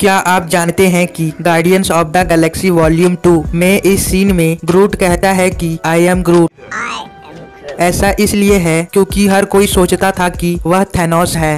क्या आप जानते हैं कि guardians of the Galaxy volume 2 में इस सीन में ग्रूट कहता है कि आई एम ग्रूट। ऐसा इसलिए है क्योंकि हर कोई सोचता था कि वह थैनोस है,